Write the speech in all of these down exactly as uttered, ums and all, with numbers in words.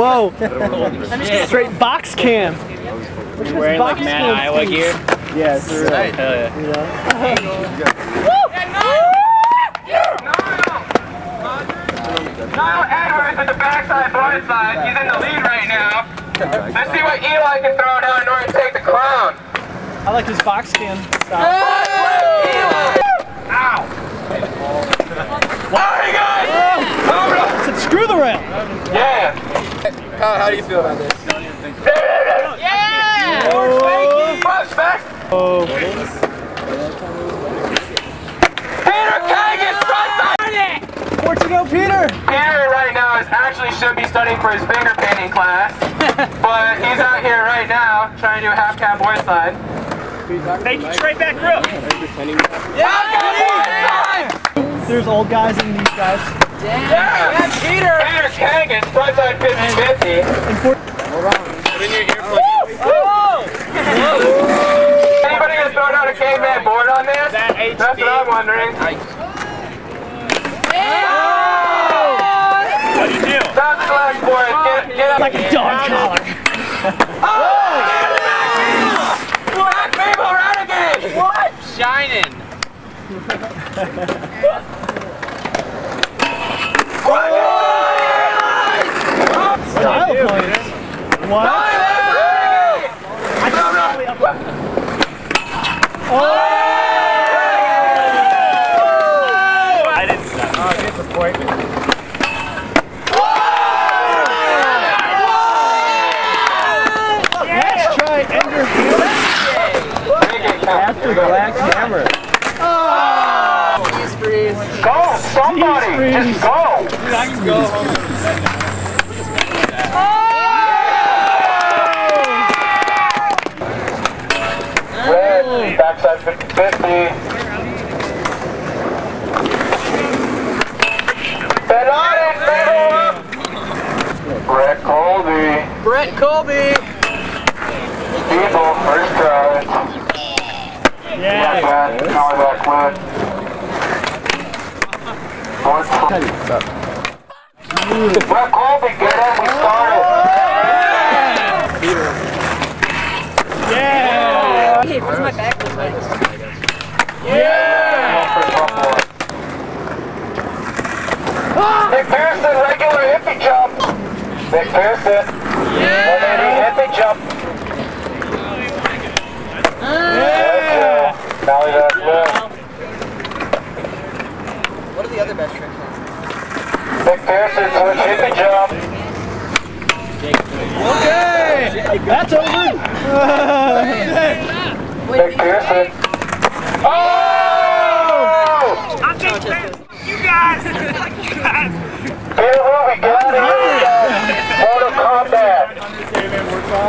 Whoa. Straight box cam. You're wearing like Matt Iowa gear? Yes. That's right. Hell yeah. Kyle Edwards at the backside blind side. He's in the lead right now. Let's see what Eli can throw down in order to take the crown. I like his box skin. Stop. Hey! Eli! Ow! Alright guys! Yeah. Said, screw the rail! Yeah! Kyle, how do you feel about this? Yeah! Oh. Thank you! Push back! Oh. Peter Kagan! Where'd you go, Peter? Peter right now is actually should be studying for his finger painting class, but he's out here right now trying to do a half cab board slide. Thank you, straight back rope. Yeah, there's old guys in these guys. Yeah, yeah. That's Peter. Peter Kagan, frontside fifty fifty. Hold on. Put in your earplugs. Oh! Is anybody gonna throw down a caveman board on this? That That's what I'm wondering. Get, get up. Like a dog collar. Oh! Black people renegade! What? Shining. What? Style pointers. What? I don't know. Oh! I didn't stop. Oh, disappointment. After Black Hammer. Oh! Go! Somebody! Just go! Dude, I can go. Oh! Red, backside fifty fifty. Bet on it, middle up! Brett Colby. Brett Colby! People, first try. Yeah. Back, power back left. Brett Colby, get up, we started. Yeah. Yeah. Hey, where's my back? Yeah. Nick Pearson, regular hippie jump. Nick Pearson. Yeah. Hippie jump. Yeah. Valley back left. What are the other best tricks? Nick Pearson to a chippy jump. Okay! That's over! Nick Pearson. Oh! I'm Nick Pearson. You guys! You guys! Peter Ruby got it! Mortal Kombat!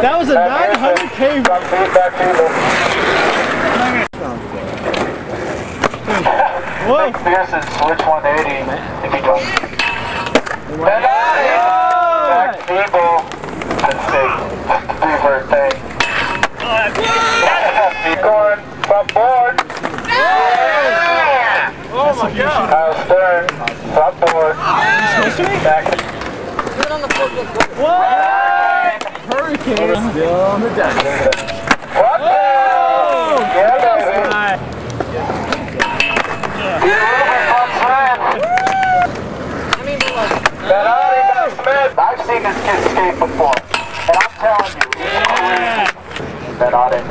That was a nine hundred K back. Nick Pearson, switch one eighty, if you don't. Bend on it! Back feeble. That's sick. That's the favorite thing. Keep going. From board. Yeah! Oh my god. Kyle Stern. From board. Back. Do it on the forklift. What? Hurricane. Still on the deck. What? Yeah, baby. Yeah. Yeah. I've seen this kid skate before, and I'm telling you, yeah. Bet on it.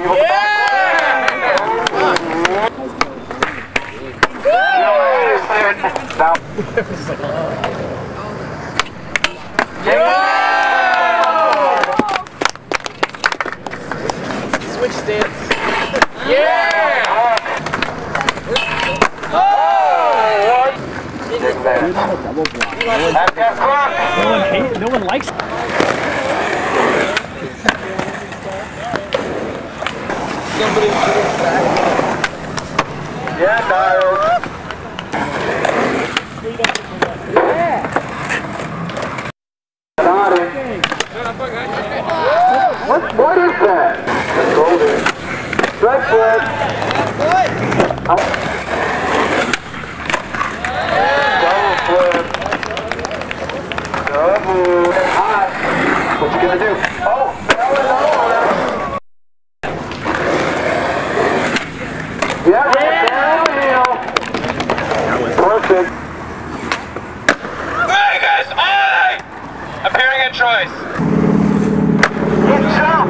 Yeah. Switch stance. Yeah. There. No one hates, no one likes it. Somebody shoot him back. Yeah, Niles. Yeah. Got it. What, what is that? Golden. Strike flip. Right. Double flip. Double. choice. Good job.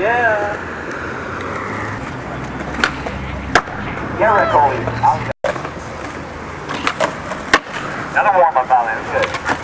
Yeah. Eric Kagan. Another warm-up volley. That's good.